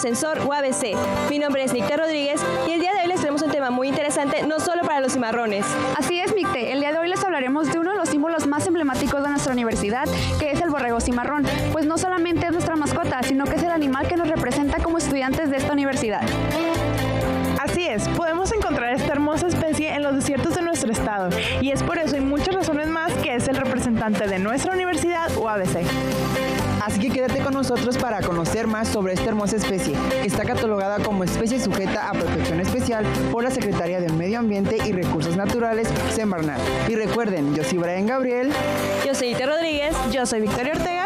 Sensor UABC. Mi nombre es Nicté Rodríguez y el día de hoy les traemos un tema muy interesante, no solo para los cimarrones. Así es, Nicté. El día de hoy les hablaremos de uno de los símbolos más emblemáticos de nuestra universidad, que es el borrego cimarrón, pues no solamente es nuestra mascota, sino que es el animal que nos representa como estudiantes de esta universidad. Así es, podemos encontrar esta hermosa especie en los desiertos de nuestro estado, y es por eso y muchas razones más que es el representante de nuestra universidad UABC. Así que quédate con nosotros para conocer más sobre esta hermosa especie, que está catalogada como especie sujeta a protección especial por la Secretaría del Medio Ambiente y Recursos Naturales, Semarnat. Y recuerden, yo soy Brian Gabriel. Yo soy Ita Rodríguez. Yo soy Victoria Ortega.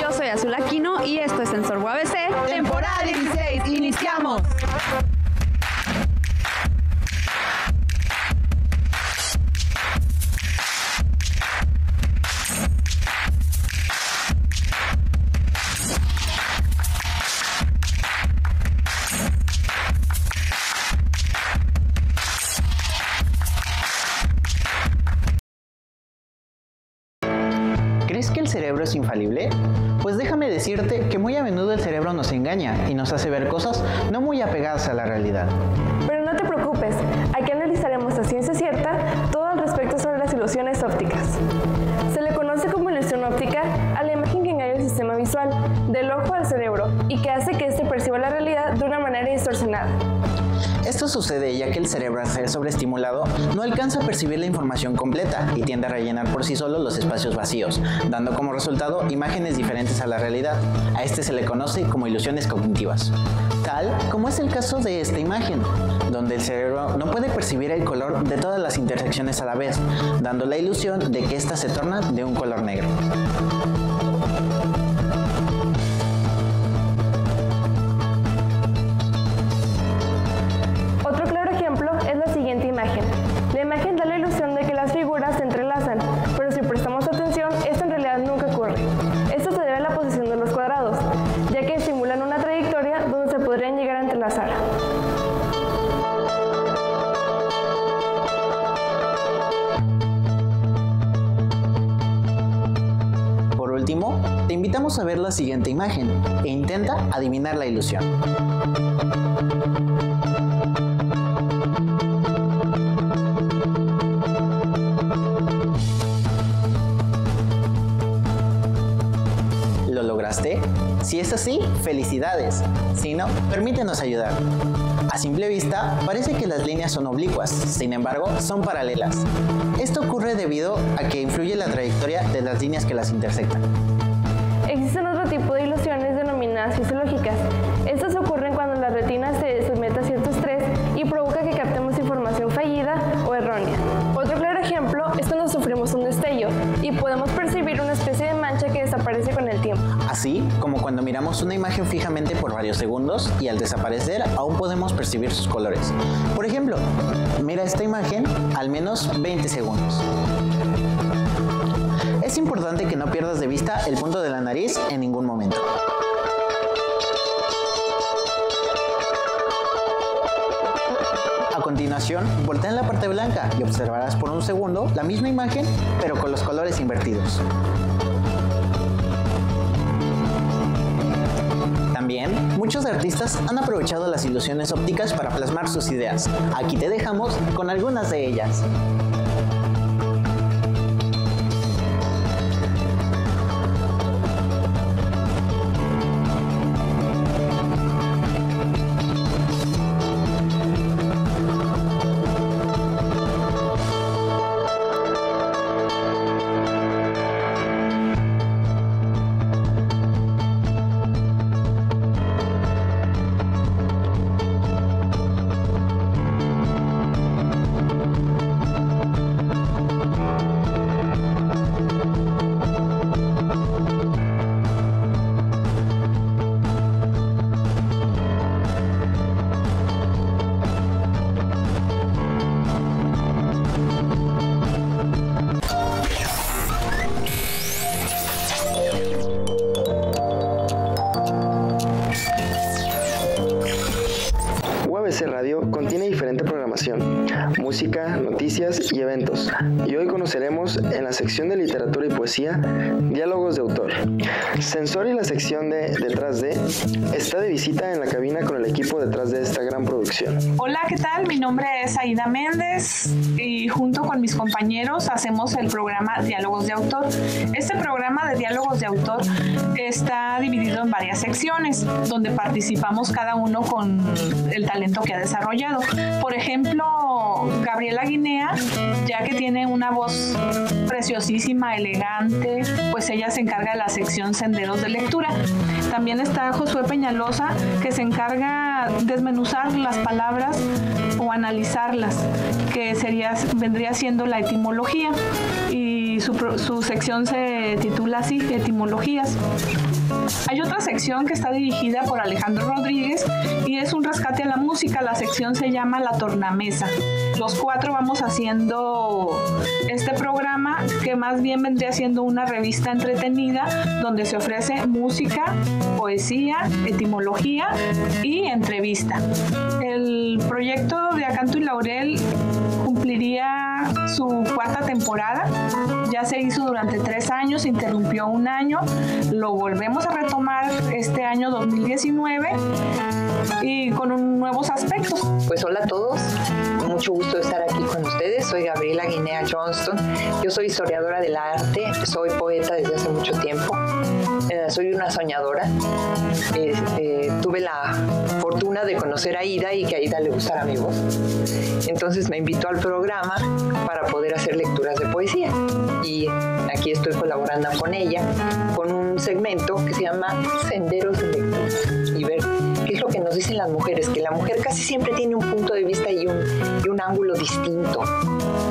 Yo soy Azul Aquino y esto es Sensor UABC. Temporada 16, ¡iniciamos! ¿El cerebro es infalible? Pues déjame decirte que muy a menudo el cerebro nos engaña y nos hace ver cosas no muy apegadas a la realidad. Pero no te preocupes, aquí analizaremos a ciencia cierta todo al respecto sobre las ilusiones ópticas. Se le conoce como ilusión óptica a la imagen que engaña el sistema visual, del ojo al cerebro, y que hace que éste perciba la realidad de una manera distorsionada. Esto sucede ya que el cerebro, al ser sobreestimulado, no alcanza a percibir la información completa y tiende a rellenar por sí solo los espacios vacíos, dando como resultado imágenes diferentes a la realidad. A este se le conoce como ilusiones cognitivas, tal como es el caso de esta imagen, donde el cerebro no puede percibir el color de todas las intersecciones a la vez, dando la ilusión de que ésta se torna de un color negro. Te invitamos a ver la siguiente imagen e intenta adivinar la ilusión. ¿Lo lograste? Si es así, felicidades. Si no, permítenos ayudar. A simple vista, parece que las líneas son oblicuas, sin embargo, son paralelas. Esto ocurre debido a que influye la trayectoria de las líneas que las intersectan. Existen otro tipo de ilusiones denominadas fisiológicas. Estas ocurren cuando la retina se somete a cierto estrés y provoca que captemos información fallida o errónea. Otro claro ejemplo es cuando sufrimos un destello y podemos percibir una especie de mancha que desaparece con el tiempo. Así como cuando miramos una imagen fijamente por varios segundos y al desaparecer aún podemos percibir sus colores. Por ejemplo, mira esta imagen al menos 20 segundos. Es importante que no pierdas de vista el punto de la nariz en ningún momento. A continuación, voltea en la parte blanca y observarás por un segundo la misma imagen, pero con los colores invertidos. También, muchos artistas han aprovechado las ilusiones ópticas para plasmar sus ideas. Aquí te dejamos con algunas de ellas. UABC Radio contiene diferente programación, música, noticias y eventos, y hoy conoceremos en la sección de literatura y poesía, diálogos de autor. Sensor y la sección de Detrás de está de visita en la cabina con el equipo detrás de esta gran producción. Hola, ¿qué tal? Mi nombre es Aida Méndez y junto con mis compañeros hacemos el programa Diálogos de Autor. Este programa de Diálogos de Autor está dividido en varias secciones, donde participamos cada uno con el talento que ha desarrollado. Por ejemplo, Gabriela Guinea, ya que tiene una voz preciosísima, elegante, pues ella se encarga de la sección Senderos de Lectura. También está Josué Peñalosa, que se encarga de desmenuzar las palabras o analizarlas, que vendría siendo la etimología, y su sección se titula así, Etimologías. Hay otra sección que está dirigida por Alejandro Rodríguez y es un rescate a la música. La sección se llama La Tornamesa. Los cuatro vamos haciendo este programa, que más bien vendría siendo una revista entretenida donde se ofrece música, poesía, etimología y entrevista. El proyecto de Acanto y Laurel cumpliría su cuarta temporada. Ya se hizo durante 3 años, se interrumpió 1 año, lo volvemos a retomar este año 2019 y con nuevos aspectos. Pues hola a todos, mucho gusto de estar aquí con ustedes. Soy Gabriela Guinea Johnston, yo soy historiadora del arte, soy poeta desde hace mucho tiempo, soy una soñadora. Tuve la fortuna de conocer a Aida y que a Aida le gustara mi voz. Entonces me invitó al programa para poder hacer lecturas de poesía y aquí estoy colaborando con ella con un segmento que se llama Senderos de Lectura y ver qué es lo que nos dicen las mujeres, que la mujer casi siempre tiene un punto de vista y un ángulo distinto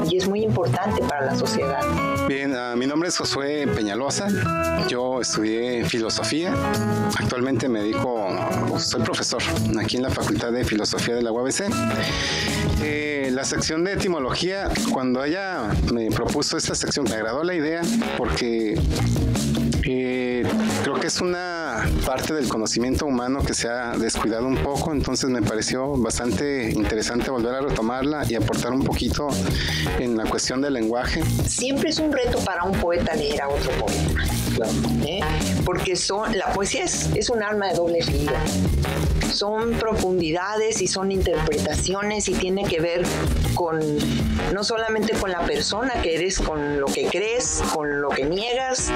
y es muy importante para la sociedad. Bien, mi nombre es Josué Peñalosa, yo estudié filosofía, actualmente me dedico, soy profesor aquí en la Facultad de Filosofía de la UABC. La sección de etimología, cuando ella me propuso esta sección, me agradó la idea porque creo que es una parte del conocimiento humano que se ha descuidado un poco, entonces me pareció bastante interesante volver a retomarla y aportar un poquito en la cuestión del lenguaje. Siempre es un reto para un poeta leer a otro poeta, claro. Porque la poesía es un arma de doble filo. Son profundidades y son interpretaciones y tiene que ver con no solamente con la persona que eres, con lo que crees, con lo que niegas,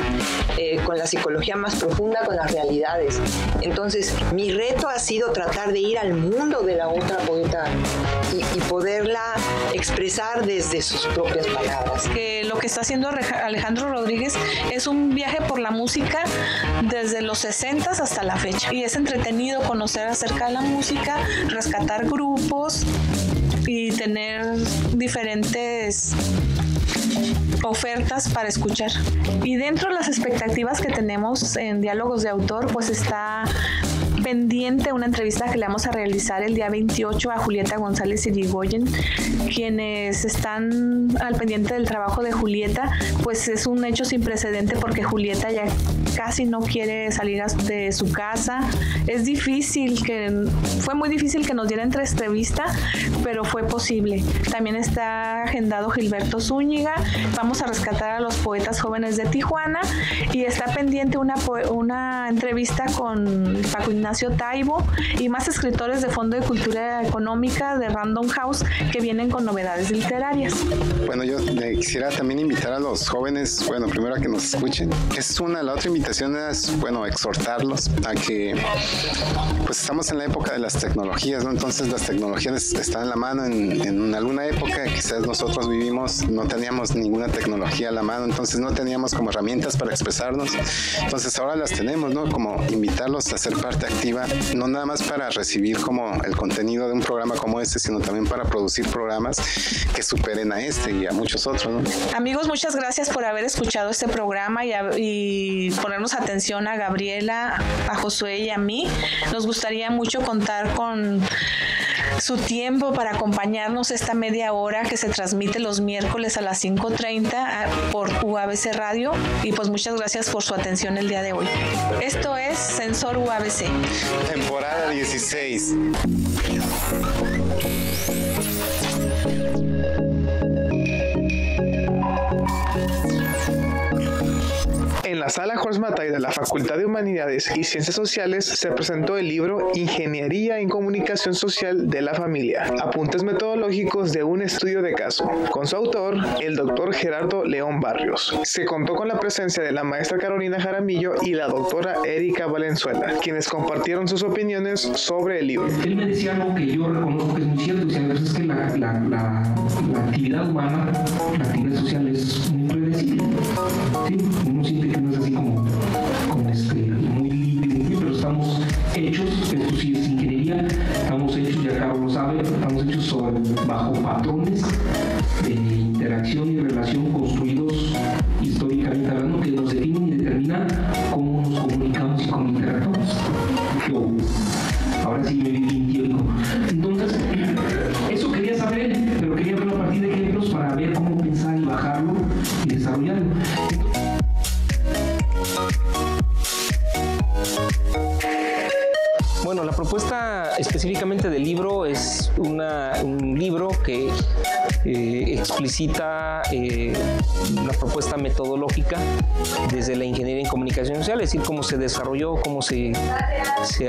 con la psicología más profunda, con las realidades. Entonces, mi reto ha sido tratar de ir al mundo de la otra poeta y poderla expresar desde sus propias palabras. Que lo que está haciendo Alejandro Rodríguez es un viaje por la música desde los 60s hasta la fecha. Y es entretenido conocer acerca de la música, rescatar grupos y tener diferentes ofertas para escuchar. Y dentro de las expectativas que tenemos en Diálogos de Autor, pues está pendiente una entrevista que le vamos a realizar el día 28 a Julieta González y Ligoyen. Quienes están al pendiente del trabajo de Julieta, pues es un hecho sin precedente porque Julieta ya casi no quiere salir de su casa. Es difícil, fue muy difícil que nos diera entrevista, pero fue posible. También está agendado Gilberto Zúñiga. Vamos a rescatar a los poetas jóvenes de Tijuana y está pendiente una entrevista con Paco Ignacio Taibo y más escritores de Fondo de Cultura Económica de Random House que vienen con novedades literarias. Bueno, yo quisiera también invitar a los jóvenes, bueno, primero a que nos escuchen. La otra invitación es, bueno, exhortarlos a que, pues estamos en la época de las tecnologías, ¿no? Entonces las tecnologías están en la mano en alguna época, quizás nosotros vivimos, no teníamos ninguna tecnología a la mano, entonces no teníamos como herramientas para expresarnos, entonces ahora las tenemos, ¿no? Como invitarlos a ser parte activa, no nada más para recibir como el contenido de un programa como este, sino también para producir programas que superen a este y a muchos otros, ¿no? Amigos, muchas gracias por haber escuchado este programa y ponernos atención a Gabriela, a Josué y a mí. Nos gustaría mucho contar con su tiempo para acompañarnos esta media hora que se transmite los miércoles a las 5:30 por UABC Radio, y pues muchas gracias por su atención el día de hoy. Esto es Sensor UABC. Temporada 16. En la sala Jorge Matay de la Facultad de Humanidades y Ciencias Sociales se presentó el libro Ingeniería en Comunicación Social de la Familia, apuntes metodológicos de un estudio de caso, con su autor, el doctor Gerardo León Barrios. Se contó con la presencia de la maestra Carolina Jaramillo y la doctora Erika Valenzuela, quienes compartieron sus opiniones sobre el libro. Él me decía algo que yo reconozco que es muy cierto, es que la actividad humana, la actividad social es muy predecible, ¿sí? Uno siente que no es así muy limpio, pero estamos hechos, esto sí es ingeniería, estamos hechos, ya Carlos lo sabe, estamos hechos bajo patrones de interacción y relación construidos históricamente hablando, que nos definen y determinan cómo nos comunicamos y cómo interactuamos. Ahora sí me entiendo. Entonces, eso quería saber, pero quería verlo a partir de ejemplos para ver cómo pensar y bajarlo y desarrollarlo. Bueno, la propuesta específicamente del libro es un libro que explicita la propuesta metodológica desde la ingeniería en comunicación social, es decir, cómo se desarrolló, cómo se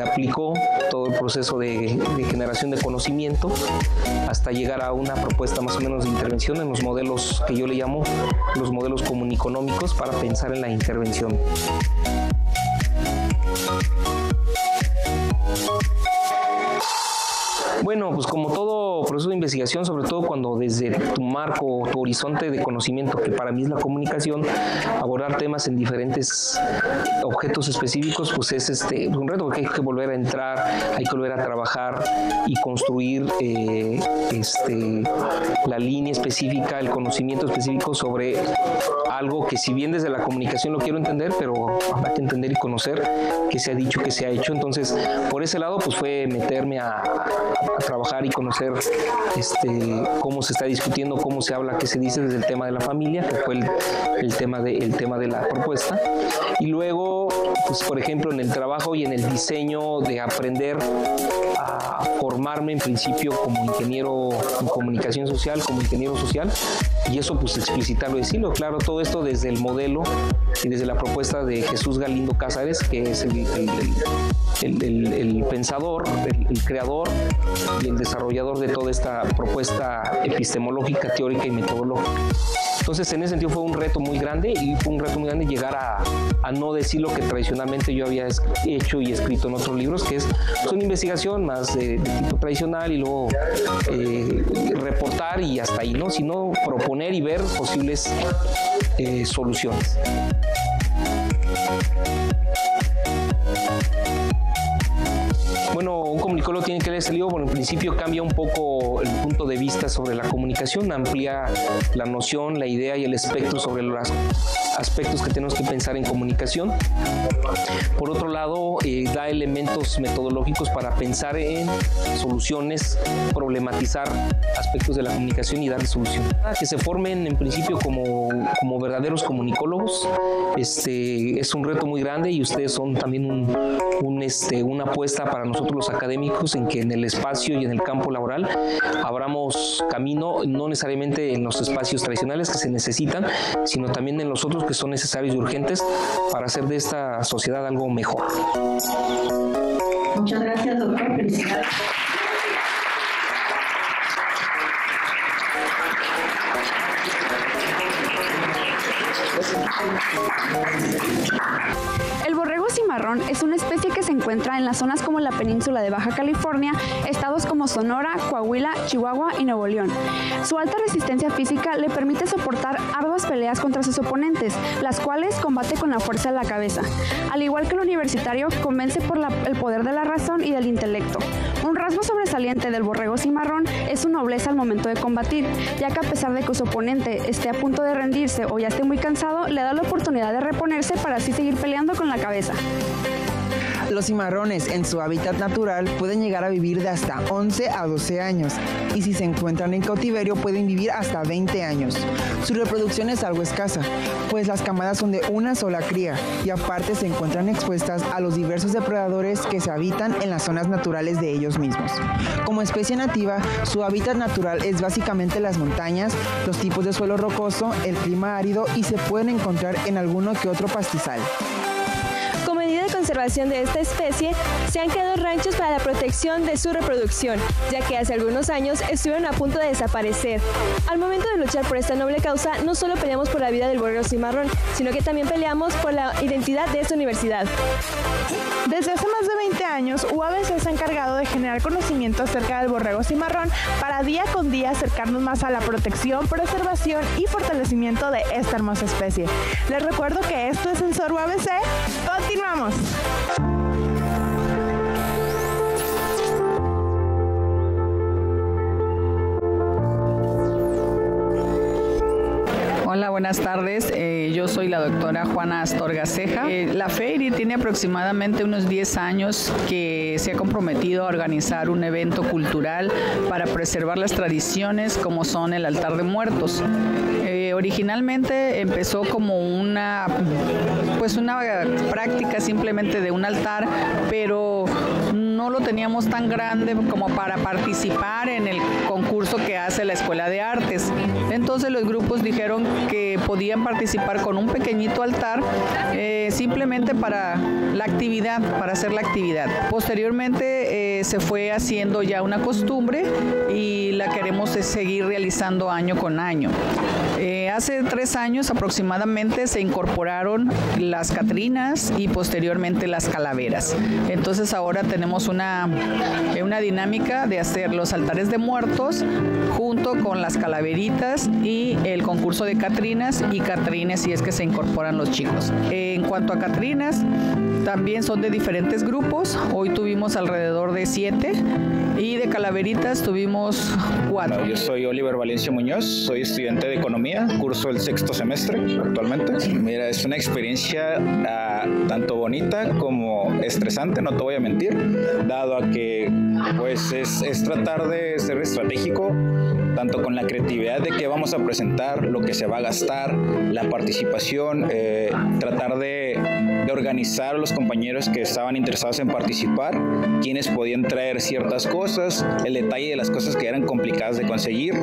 aplicó todo el proceso de generación de conocimiento hasta llegar a una propuesta más o menos de intervención en los modelos que yo le llamo los modelos comuniconómicos para pensar en la intervención. Bueno, pues como todo proceso de investigación, sobre todo cuando desde tu marco, tu horizonte de conocimiento, que para mí es la comunicación, abordar temas en diferentes objetos específicos, pues es un reto, porque hay que volver a entrar, hay que volver a trabajar y construir la línea específica, el conocimiento específico sobre algo que si bien desde la comunicación lo quiero entender, pero habrá que entender y conocer qué se ha dicho, qué se ha hecho. Entonces, por ese lado, pues fue meterme a trabajar y conocer cómo se está discutiendo, cómo se habla, qué se dice desde el tema de la familia, que fue el tema de la propuesta. Y luego, pues, por ejemplo, en el trabajo y en el diseño de aprender a formarme en principio como ingeniero en comunicación social, como ingeniero social, y eso pues explicitarlo y decirlo. Claro, todo esto desde el modelo y desde la propuesta de Jesús Galindo Cázares, que es el pensador, el creador y el desarrollador de toda esta propuesta epistemológica, teórica y metodológica. Entonces, en ese sentido fue un reto muy grande llegar a no decir lo que tradicionalmente yo había hecho y escrito en otros libros, que es una investigación más de tipo tradicional y luego reportar y hasta ahí, ¿no? Sino proponer y ver posibles soluciones. Bueno, un comunicólogo tiene que leer ese libro. Bueno, en principio cambia un poco el punto de vista sobre la comunicación, amplía la noción, la idea y el espectro sobre los aspectos que tenemos que pensar en comunicación. Por otro lado, da elementos metodológicos para pensar en soluciones, problematizar aspectos de la comunicación y darle solución. Que se formen en principio como verdaderos comunicólogos. Es un reto muy grande y ustedes son también una apuesta para nosotros los académicos, en que en el espacio y en el campo laboral abramos camino, no necesariamente en los espacios tradicionales que se necesitan, sino también en los otros que son necesarios y urgentes para hacer de esta sociedad algo mejor. Muchas gracias, doctor. Felicidades. El borrego cimarrón es una especie que se encuentra en las zonas como la península de Baja California, estados como Sonora, Coahuila, Chihuahua y Nuevo León. Su alta resistencia física le permite soportar arduas peleas contra sus oponentes, las cuales combate con la fuerza de la cabeza. Al igual que el universitario, convence por el poder de la razón y del intelecto. Un rasgo sobresaliente del borrego cimarrón es su nobleza al momento de combatir, ya que a pesar de que su oponente esté a punto de rendirse o ya esté muy cansado, le da la oportunidad de reponerse para así seguir peleando con la cabeza. Los cimarrones en su hábitat natural pueden llegar a vivir de hasta 11 a 12 años y si se encuentran en cautiverio pueden vivir hasta 20 años. Su reproducción es algo escasa, pues las camadas son de una sola cría y aparte se encuentran expuestas a los diversos depredadores que se habitan en las zonas naturales de ellos mismos. Como especie nativa, su hábitat natural es básicamente las montañas, los tipos de suelo rocoso, el clima árido y se pueden encontrar en alguno que otro pastizal. Como medida de conservación de esta especie, se han creado ranchos para la protección de su reproducción, ya que hace algunos años estuvieron a punto de desaparecer. Al momento de luchar por esta noble causa, no solo peleamos por la vida del borrego cimarrón, sino que también peleamos por la identidad de esta universidad. Desde hace más de 20 años, UABC se ha encargado de generar conocimiento acerca del borrego cimarrón para día con día acercarnos más a la protección, preservación y fortalecimiento de esta hermosa especie. Les recuerdo que esto es Sensor UABC. ¡Continuamos! Hola, buenas tardes. Yo soy la doctora Juana Astorga Ceja. La FEIRI tiene aproximadamente unos 10 años que se ha comprometido a organizar un evento cultural para preservar las tradiciones como son el altar de muertos. Originalmente empezó como una práctica simplemente de un altar, pero no lo teníamos tan grande como para participar en el concurso que hace la Escuela de Artes. Entonces los grupos dijeron que podían participar con un pequeñito altar simplemente para la actividad, para hacer la actividad. Posteriormente se fue haciendo ya una costumbre y la queremos seguir realizando año con año. Hace 3 años aproximadamente se incorporaron las catrinas y posteriormente las calaveras. Entonces ahora tenemos una dinámica de hacer los altares de muertos junto con las calaveritas y el concurso de catrinas y catrines si es que se incorporan los chicos. En cuanto a catrinas, también son de diferentes grupos. Hoy tuvimos alrededor de 7 y de calaveritas tuvimos 4. Bueno, yo soy Oliver Valencia Muñoz, soy estudiante de Economía, curso el 6º semestre actualmente. Mira, es una experiencia tanto bonita como estresante, no te voy a mentir, dado a que pues es tratar de ser estratégico, tanto con la creatividad de qué vamos a presentar, lo que se va a gastar, la participación, tratar de organizar a los compañeros que estaban interesados en participar, quienes podían traer ciertas cosas, el detalle de las cosas que eran complicadas de conseguir,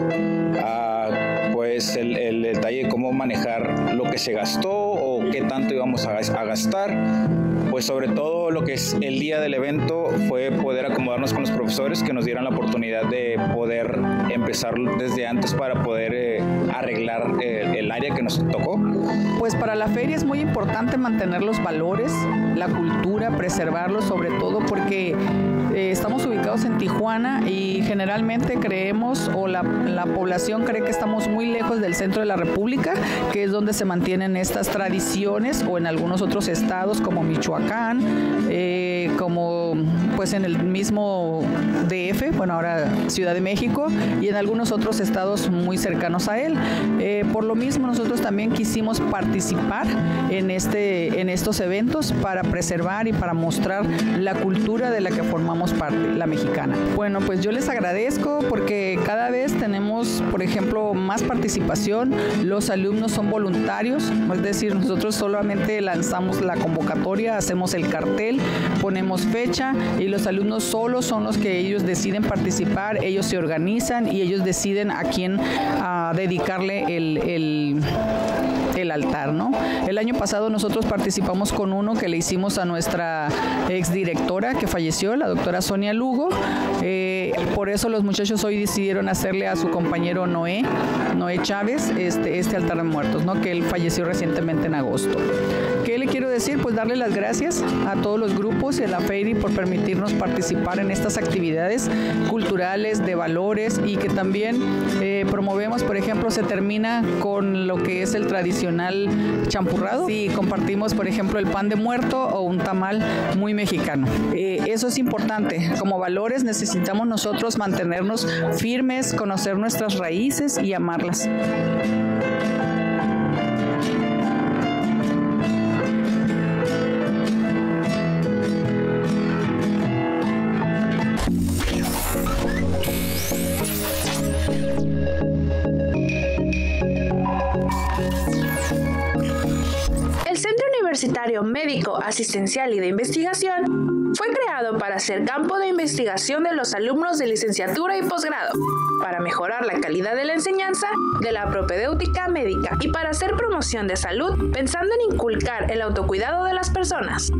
pues el detalle de cómo manejar lo que se gastó o qué tanto íbamos a gastar. Pues sobre todo lo que es el día del evento fue poder acomodarnos con los profesores que nos dieran la oportunidad de poder empezar desde antes para poder arreglar el área que nos tocó. Pues para la feria es muy importante mantener los valores, la cultura, preservarlos sobre todo porque estamos ubicados en Tijuana y generalmente creemos o la población cree que estamos muy lejos del centro de la República, que es donde se mantienen estas tradiciones o en algunos otros estados como Michoacán, como pues en el mismo DF, bueno ahora Ciudad de México y en algunos otros estados muy cercanos a él. Por lo mismo nosotros también quisimos participar en estos eventos para preservar y para mostrar la cultura de la que formamos parte, la mexicana. Bueno, pues yo les agradezco porque cada vez tenemos, por ejemplo, más participación, los alumnos son voluntarios, es decir, nosotros solamente lanzamos la convocatoria, hacemos el cartel, ponemos fecha y los alumnos solos son los que ellos deciden participar, ellos se organizan y ellos deciden a quién dedicarle el altar, ¿no? El año pasado nosotros participamos con uno que le hicimos a nuestra exdirectora que falleció, la doctora Sonia Lugo. Por eso los muchachos hoy decidieron hacerle a su compañero Noé Chávez este altar de muertos, ¿no? Que él falleció recientemente en agosto. ¿Qué le quiero decir? Pues darle las gracias a todos los grupos y a la FEIRI por permitirnos participar en estas actividades culturales, de valores y que también promovemos. Por ejemplo, se termina con lo que es el tradicional champurrado. Sí, compartimos, por ejemplo, el pan de muerto o un tamal muy mexicano. Eso es importante. Como valores necesitamos nosotros mantenernos firmes, conocer nuestras raíces y amarlas. Universitario Médico, Asistencial y de Investigación fue creado para ser campo de investigación de los alumnos de licenciatura y posgrado, para mejorar la calidad de la enseñanza de la propedéutica médica y para hacer promoción de salud pensando en inculcar el autocuidado de las personas.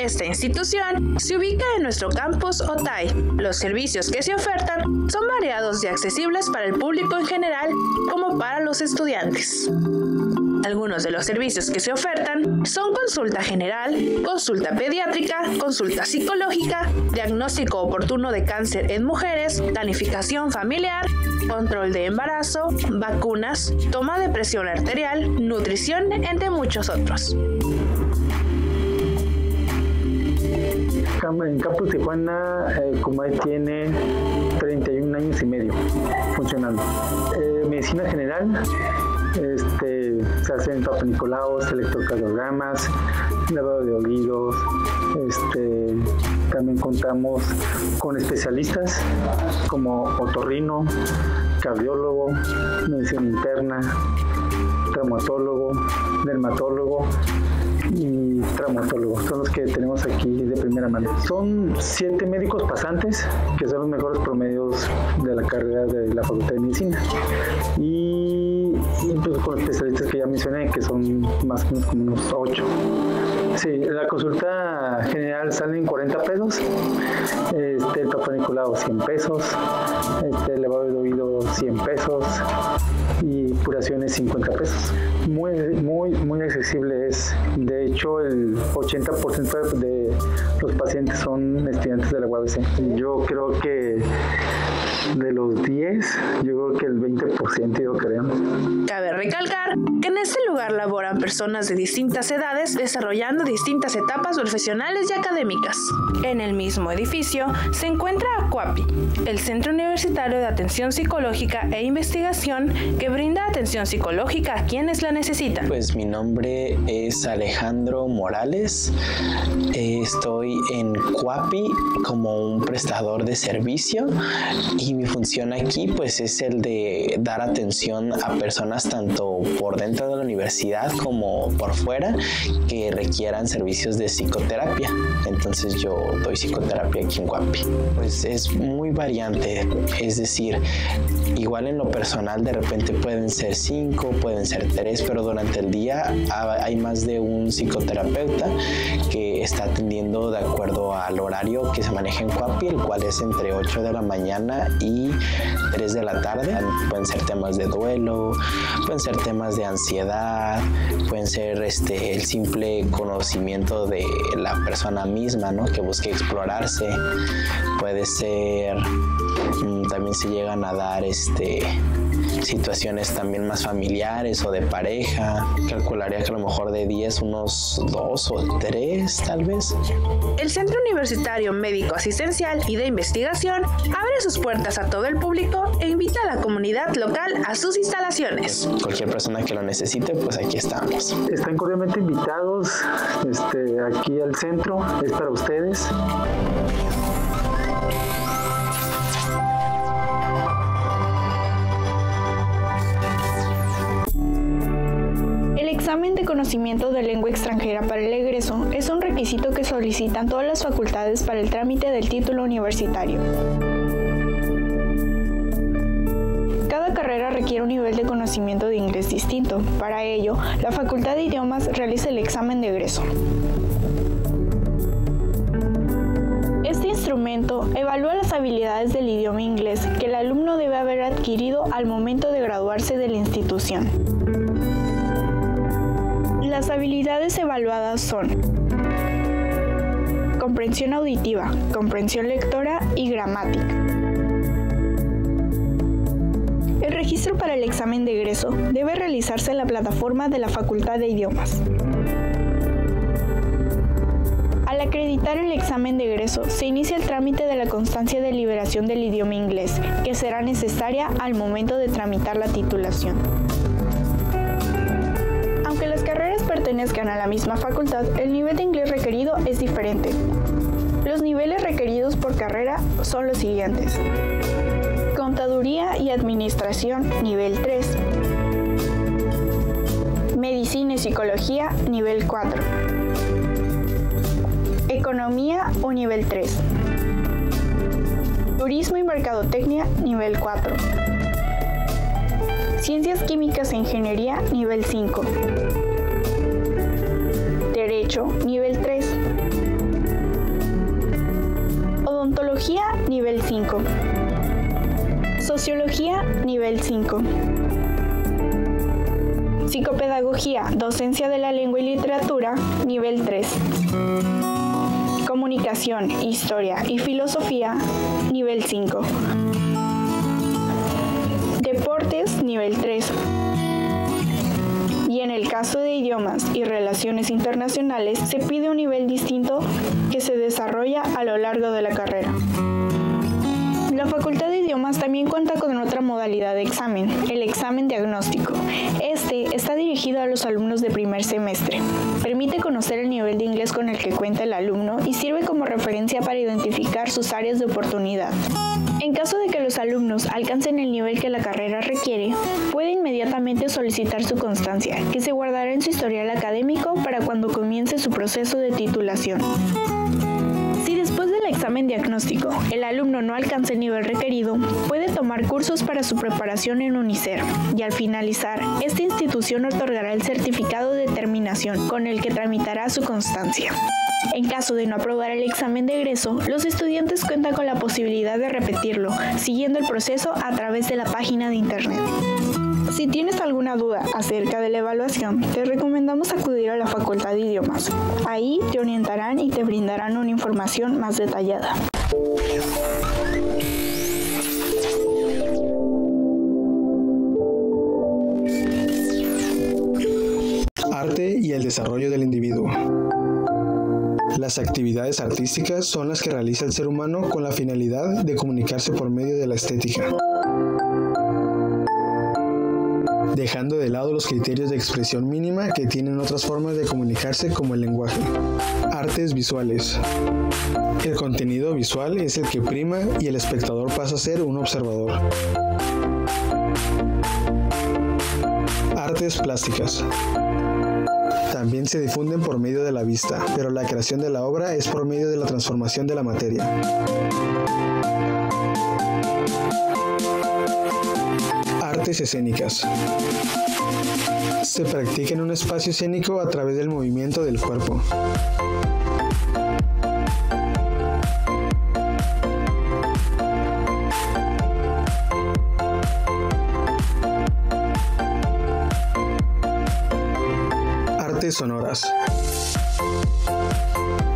Esta institución se ubica en nuestro campus Otay. Los servicios que se ofertan son variados y accesibles para el público en general como para los estudiantes. Algunos de los servicios que se ofertan son consulta general, consulta pediátrica, consulta psicológica, diagnóstico oportuno de cáncer en mujeres, planificación familiar, control de embarazo, vacunas, toma de presión arterial, nutrición, entre muchos otros. En Campus Tijuana, CUMAI tiene 31 años y medio funcionando. Medicina general, se hacen papanicolaos, electrocardiogramas, lavado de oídos. También contamos con especialistas como otorrino, cardiólogo, medicina interna, traumatólogo, dermatólogo y traumatólogos, son los que tenemos aquí de primera mano. Son 7 médicos pasantes, que son los mejores promedios de la carrera de la Facultad de Medicina. Y pues con especialistas que ya mencioné, que son más o menos como unos 8. Sí, la consulta general sale en 40 pesos, el papanicolado 100 pesos, el lavado de oído 100 pesos y curaciones 50 pesos. Muy accesible es. De hecho, el 80% de los pacientes son estudiantes de la UABC. Yo creo que de los 10, yo creo que el 20% yo creo. Cabe recalcar que en este lugar laboran personas de distintas edades desarrollando distintas etapas profesionales y académicas. En el mismo edificio se encuentra CUAPI, el Centro Universitario de Atención Psicológica e Investigación que brinda atención psicológica a quienes la necesitan. Pues mi nombre es Alejandro Morales, estoy en CUAPI como un prestador de servicio y mi función aquí pues es el de dar atención a personas tanto por dentro de la universidad como por fuera que requieran servicios de psicoterapia. Entonces yo doy psicoterapia aquí en CUAPI. Pues es muy variante, es decir, igual en lo personal de repente pueden ser 5, pueden ser 3, pero durante el día hay más de un psicoterapeuta que está atendiendo de acuerdo al horario que se maneja en CUAPI, el cual es entre 8 de la mañana y 3 de la tarde. Pueden ser temas de duelo, pueden ser temas de ansiedad, pueden ser el simple conocimiento de la persona misma, ¿no?, que busque explorarse. Puede ser, también se llegan a dar situaciones también más familiares o de pareja. Calcularía que a lo mejor de 10, unos 2 o 3 tal vez. El Centro Universitario Médico Asistencial y de Investigación abre sus puertas a todo el público e invita a la comunidad local a sus instalaciones. Cualquier persona que lo necesite, pues aquí estamos. Están cordialmente invitados aquí al centro, es para ustedes. El examen de conocimiento de lengua extranjera para el egreso es un requisito que solicitan todas las facultades para el trámite del título universitario. Cada carrera requiere un nivel de conocimiento de inglés distinto. Para ello, la Facultad de Idiomas realiza el examen de egreso. Este instrumento evalúa las habilidades del idioma inglés que el alumno debe haber adquirido al momento de graduarse de la institución. Las habilidades evaluadas son comprensión auditiva, comprensión lectora y gramática. El registro para el examen de egreso debe realizarse en la plataforma de la Facultad de Idiomas. Al acreditar el examen de egreso, se inicia el trámite de la constancia de liberación del idioma inglés, que será necesaria al momento de tramitar la titulación. Aunque las carreras pertenezcan a la misma facultad, el nivel de inglés requerido es diferente. Los niveles requeridos por carrera son los siguientes: Contaduría y Administración, nivel 3; Medicina y Psicología, nivel 4. Economía, un nivel 3. Turismo y Mercadotecnia, nivel 4. Ciencias Químicas e Ingeniería, nivel 5. Derecho, nivel 3. Odontología, nivel 5. Sociología, nivel 5. Psicopedagogía, docencia de la lengua y literatura, nivel 3. Comunicación, historia y filosofía, nivel 5. Deportes, nivel 3. Y en el caso de idiomas y relaciones internacionales, se pide un nivel distinto que se desarrolla a lo largo de la carrera. La Facultad de Idiomas también cuenta con otra modalidad de examen, el examen diagnóstico. Este está dirigido a los alumnos de primer semestre. Permite conocer el nivel de inglés con el que cuenta el alumno y sirve como referencia para identificar sus áreas de oportunidad. En caso de que los alumnos alcancen el nivel que la carrera requiere, puede inmediatamente solicitar su constancia, que se guardará en su historial académico para cuando comience su proceso de titulación. Después del examen diagnóstico, el alumno no alcanza el nivel requerido, puede tomar cursos para su preparación en UNICER y al finalizar, esta institución otorgará el certificado de terminación con el que tramitará su constancia. En caso de no aprobar el examen de egreso, los estudiantes cuentan con la posibilidad de repetirlo, siguiendo el proceso a través de la página de internet. Si tienes alguna duda acerca de la evaluación, te recomendamos acudir a la Facultad de Idiomas. Ahí te orientarán y te brindarán una información más detallada. Arte y el desarrollo del individuo. Las actividades artísticas son las que realiza el ser humano con la finalidad de comunicarse por medio de la estética, dejando de lado los criterios de expresión mínima que tienen otras formas de comunicarse como el lenguaje. Artes visuales. El contenido visual es el que prima y el espectador pasa a ser un observador. Artes plásticas. También se difunden por medio de la vista, pero la creación de la obra es por medio de la transformación de la materia. Artes escénicas. Se practica en un espacio escénico a través del movimiento del cuerpo. Artes sonoras.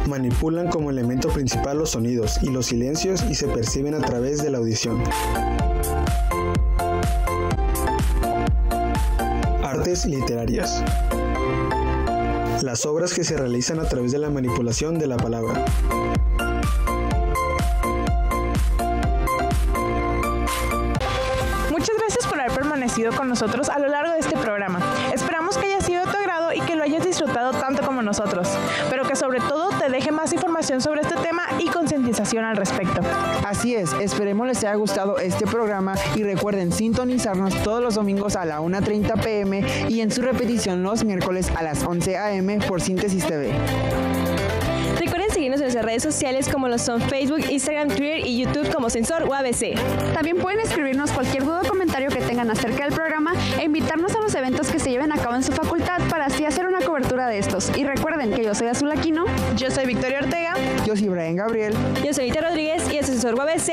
Manipulan como elemento principal los sonidos y los silencios y se perciben a través de la audición. Artes literarias. Las obras que se realizan a través de la manipulación de la palabra. Muchas gracias por haber permanecido con nosotros a lo largo de este programa. Esperamos que haya sido de tu agrado y que lo hayas disfrutado tanto como nosotros, pero que sobre todo te deje más información sobre este tema y concientización al respecto. Así es, esperemos les haya gustado este programa y recuerden sintonizarnos todos los domingos a la 1:30 p.m. y en su repetición los miércoles a las 11 a.m. por Síntesis TV. Recuerden seguirnos en nuestras redes sociales como lo son Facebook, Instagram, Twitter y YouTube como Sensor UABC. También pueden escribirnos cualquier duda o comentario que tengan acerca del programa e invitarnos a los eventos que se lleven a cabo en su facultad para así hacer una cobertura de estos. Y recuerden que yo soy Azul Aquino. Yo soy Victoria Ortega. Yo soy Brian Gabriel. Yo soy Ita Rodríguez y este es Sensor UABC.